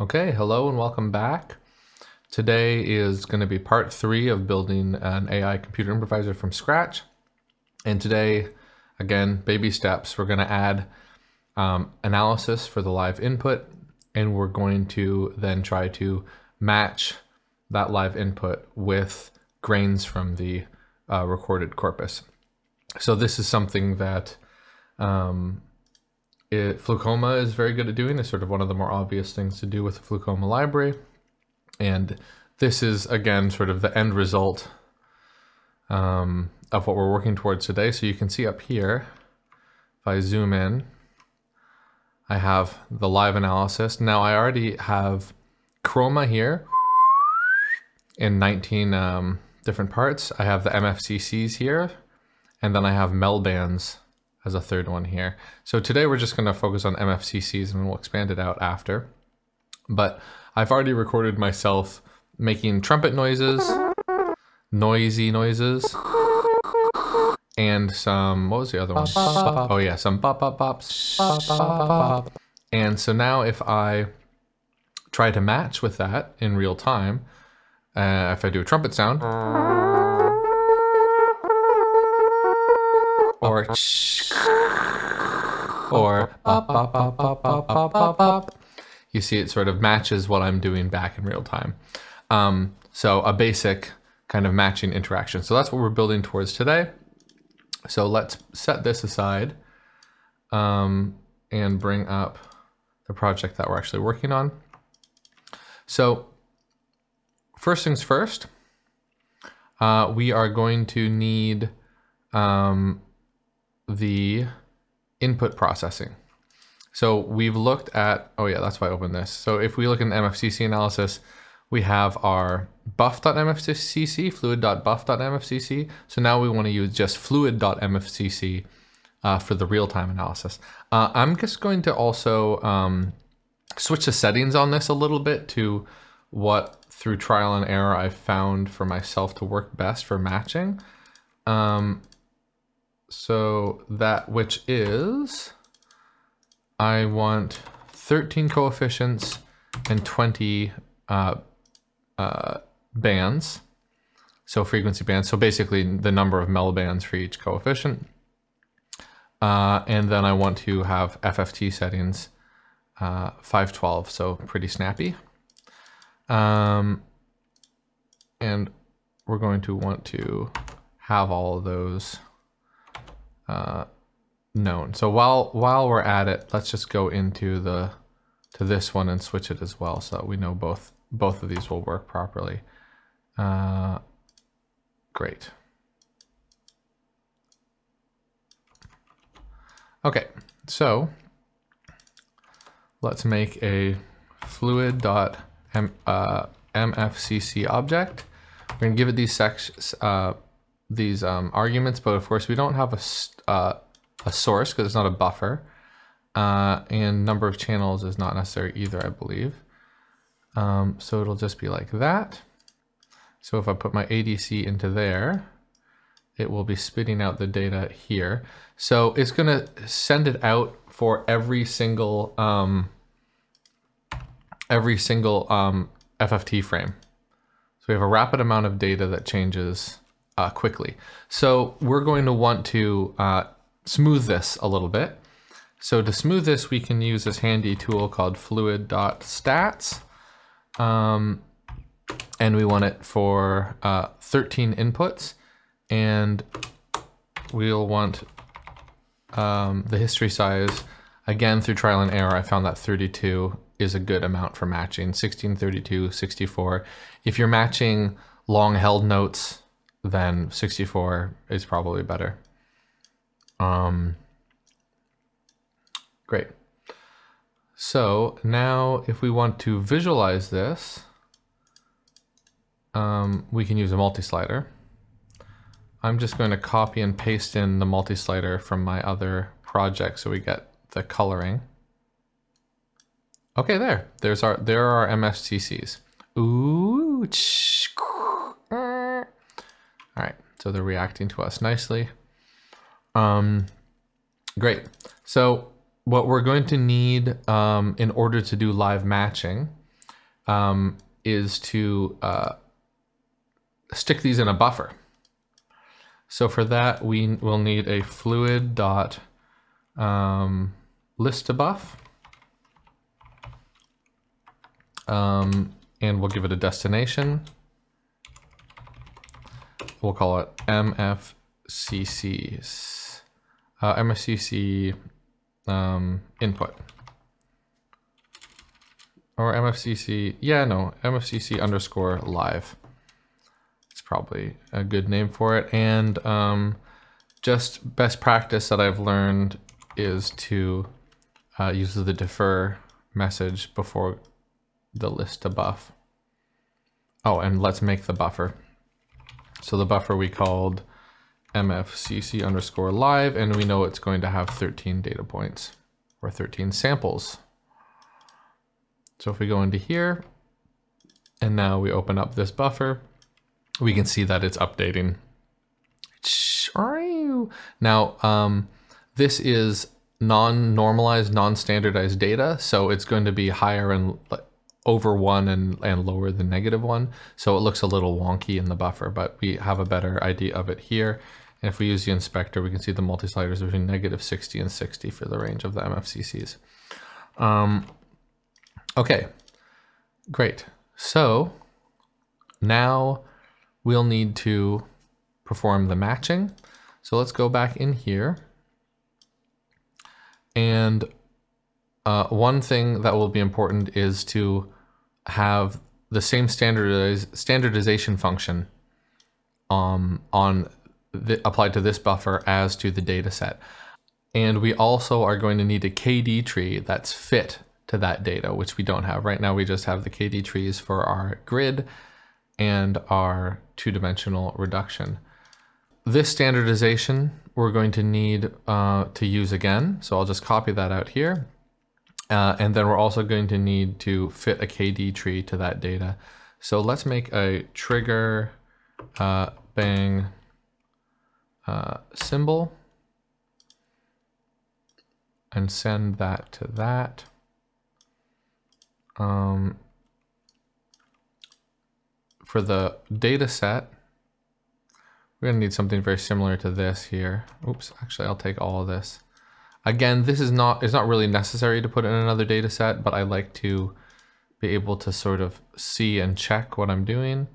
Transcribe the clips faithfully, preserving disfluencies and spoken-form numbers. Okay, hello and welcome back. Today is going to be part three of building an A I computer improviser from scratch. And today, again, baby steps, we're going to add um, analysis for the live input, and we're going to then try to match that live input with grains from the uh, recorded corpus. So this is something that um, It, Flucoma is very good at doing. It's sort of one of the more obvious things to do with the Flucoma library. And this is, again, sort of the end result um, of what we're working towards today. So you can see up here, if I zoom in, I have the live analysis. Now I already have Chroma here in nineteen um, different parts. I have the M F C Cs here, and then I have Mel bands as a third one here. So today we're just going to focus on M F C Cs, and we'll expand it out after. But I've already recorded myself making trumpet noises, noisy noises, and some, what was the other one? Oh yeah, some bop bop bops. And so now if I try to match with that in real time, uh, if I do a trumpet sound, or or bop, bop, bop, bop, bop, bop, bop. You see it sort of matches what I'm doing back in real time. Um, so a basic kind of matching interaction. So that's what we're building towards today. So let's set this aside um, and bring up the project that we're actually working on. So first things first, uh, we are going to need um, the input processing. So we've looked at, oh yeah, that's why I opened this. So if we look in the M F C C analysis, we have our buff.mfcc, fluid.buff.mfcc. So now we want to use just fluid.mfcc uh, for the real-time analysis. Uh, I'm just going to also um, switch the settings on this a little bit to what, through trial and error, I've found for myself to work best for matching. Um, So that which is, I want thirteen coefficients and twenty uh, uh, bands. So frequency bands. So basically the number of Mel bands for each coefficient. Uh, and then I want to have F F T settings uh, five twelve. So pretty snappy. Um, and we're going to want to have all of those Uh, known. So while while we're at it, let's just go into the to this one and switch it as well, so that we know both both of these will work properly. Uh, great. Okay, so let's make a fluid.mfcc uh, object. We're gonna give it these sections. Uh, these um, arguments, but of course we don't have a, uh, a source because it's not a buffer, uh, and number of channels is not necessary either, I believe. Um, so it'll just be like that. So if I put my A D C into there, it will be spitting out the data here. So it's going to send it out for every single um, every single um, F F T frame. So we have a rapid amount of data that changes Uh, quickly. So we're going to want to uh, smooth this a little bit. So to smooth this, we can use this handy tool called fluid.stats. Um, and we want it for uh, thirteen inputs. And we'll want um, the history size. Again, through trial and error, I found that thirty-two is a good amount for matching. sixteen, thirty-two, sixty-four. If you're matching long-held notes, then sixty-four is probably better. Um, great. So now if we want to visualize this, um, we can use a multi-slider. I'm just going to copy and paste in the multi-slider from my other project so we get the coloring. Okay, there. There's our, there are our M F C Cs. Ooh, tsh, all right, so they're reacting to us nicely. Um, great. So what we're going to need um, in order to do live matching um, is to uh, stick these in a buffer. So for that, we will need a fluid dot um, list to buff, um, and we'll give it a destination. We'll call it M F C Cs, uh, M F C C um, input, or M F C C. Yeah, no, M F C C underscore live. It's probably a good name for it. And um, just best practice that I've learned is to uh, use the defer message before the list to buff. Oh, and let's make the buffer. So the buffer we called M F C C underscore live, and we know it's going to have thirteen data points or thirteen samples. So if we go into here and now we open up this buffer, we can see that it's updating. Now, um, this is non-normalized, non-standardized data, so it's going to be higher and over one and, and lower than negative one. So it looks a little wonky in the buffer, but we have a better idea of it here. And if we use the inspector, we can see the multi-sliders between negative sixty and sixty for the range of the M F C Cs. Um, okay, great. So now we'll need to perform the matching. So let's go back in here. And uh, one thing that will be important is to have the same standardiz standardization function um, on the, applied to this buffer as to the data set. And we also are going to need a K D tree that's fit to that data, which we don't have. Right now we just have the K D trees for our grid and our two-dimensional reduction. This standardization we're going to need uh, to use again. So I'll just copy that out here. Uh, and then we're also going to need to fit a K D tree to that data. So let's make a trigger uh, bang uh, symbol and send that to that. Um, for the data set, we're gonna need something very similar to this here. Oops, actually I'll take all of this. Again, this is not, it's not really necessary to put in another data set, but I like to be able to sort of see and check what I'm doing.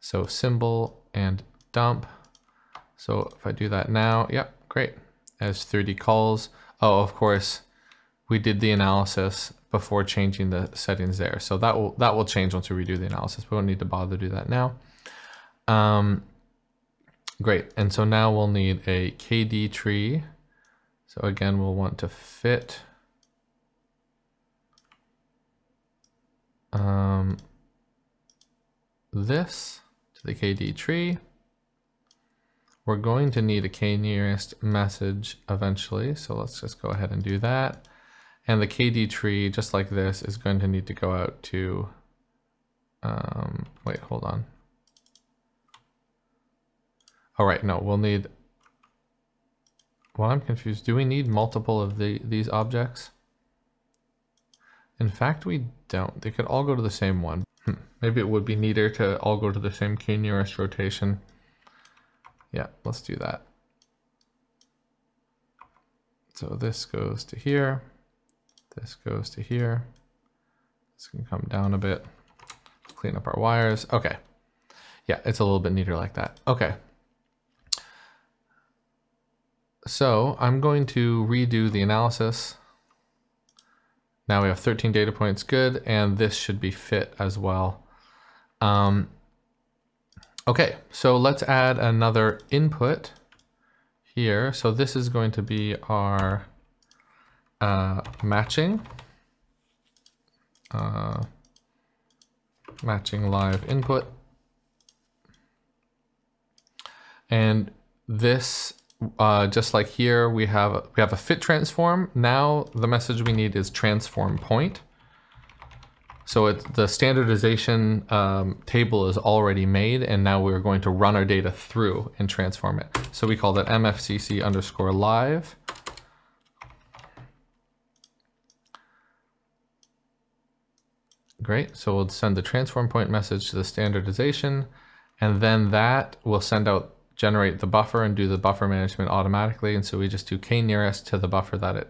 So symbol and dump. So if I do that now, yep, great. As thirty calls. Oh, of course, we did the analysis before changing the settings there. So that will, that will change once we redo the analysis. We don't need to bother to do that now. Um, Great, and so now we'll need a K D tree. So again, we'll want to fit um, this to the K D tree. We're going to need a K nearest message eventually. So let's just go ahead and do that. And the K D tree, just like this, is going to need to go out to, um, wait, hold on. All right, no, we'll need, well, I'm confused. Do we need multiple of the, these objects? In fact, we don't. They could all go to the same one. Hmm. Maybe it would be neater to all go to the same k nearest rotation. Yeah, let's do that. So this goes to here. This goes to here. This can come down a bit. Clean up our wires. Okay. Yeah, it's a little bit neater like that. Okay. So I'm going to redo the analysis. Now we have thirteen data points, good, and this should be fit as well. Um, okay, so let's add another input here. So this is going to be our uh, matching, uh, matching live input. And this Uh, just like here, we have we have a fit transform. Now the message we need is transform point. So it's the standardization um, table is already made, and now we're going to run our data through and transform it. So we call that M F C C underscore live. Great, so we'll send the transform point message to the standardization, and then that will send out, generate the buffer and do the buffer management automatically. And so we just do k nearest to the buffer that it,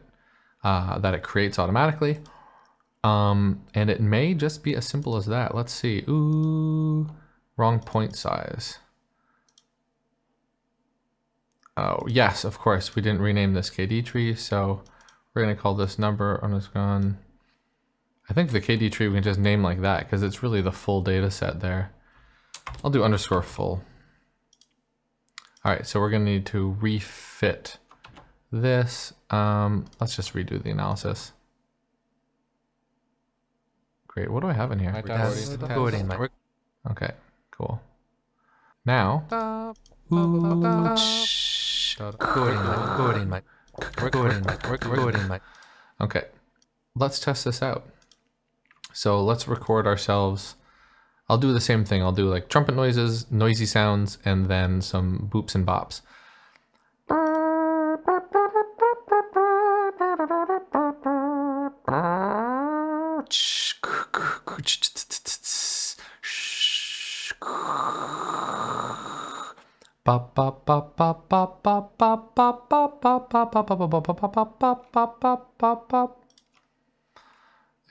uh, that it creates automatically. Um, and it may just be as simple as that. Let's see, ooh, wrong point size. Oh, yes, of course, we didn't rename this K D tree. So we're gonna call this number, I'm just gone. I think the K D tree we can just name like that because it's really the full data set there. I'll do underscore full. All right, so we're gonna need to refit this. Um, let's just redo the analysis. Great, what do I have in here? Test. Test. Okay, cool. Now, okay, let's test this out. So let's record ourselves. I'll do the same thing. I'll do like trumpet noises, noisy sounds, and then some boops and bops.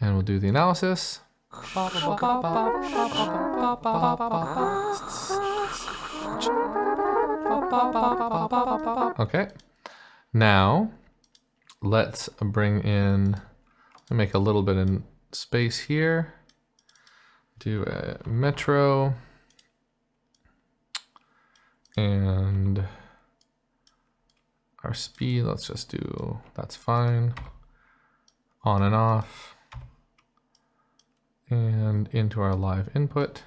And we'll do the analysis. Okay, now let's bring in, make a little bit of space here, do a metro, and our speed, let's just do, that's fine, on and off. And into our live input.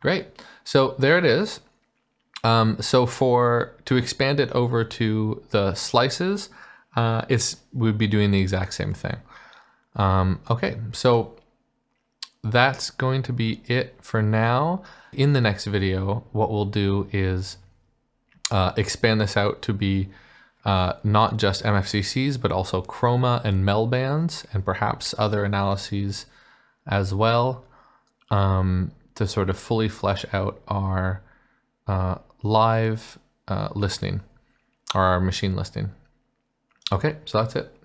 Great. So there it is. Um, so for to expand it over to the slices, uh, it's we'd be doing the exact same thing. Um, okay. So that's going to be it for now. In the next video, what we'll do is uh, expand this out to be uh, not just M F C Cs, but also Chroma and Mel bands, and perhaps other analyses as well, um, to sort of fully flesh out our uh, live uh, listening, or our machine listening. Okay, so that's it.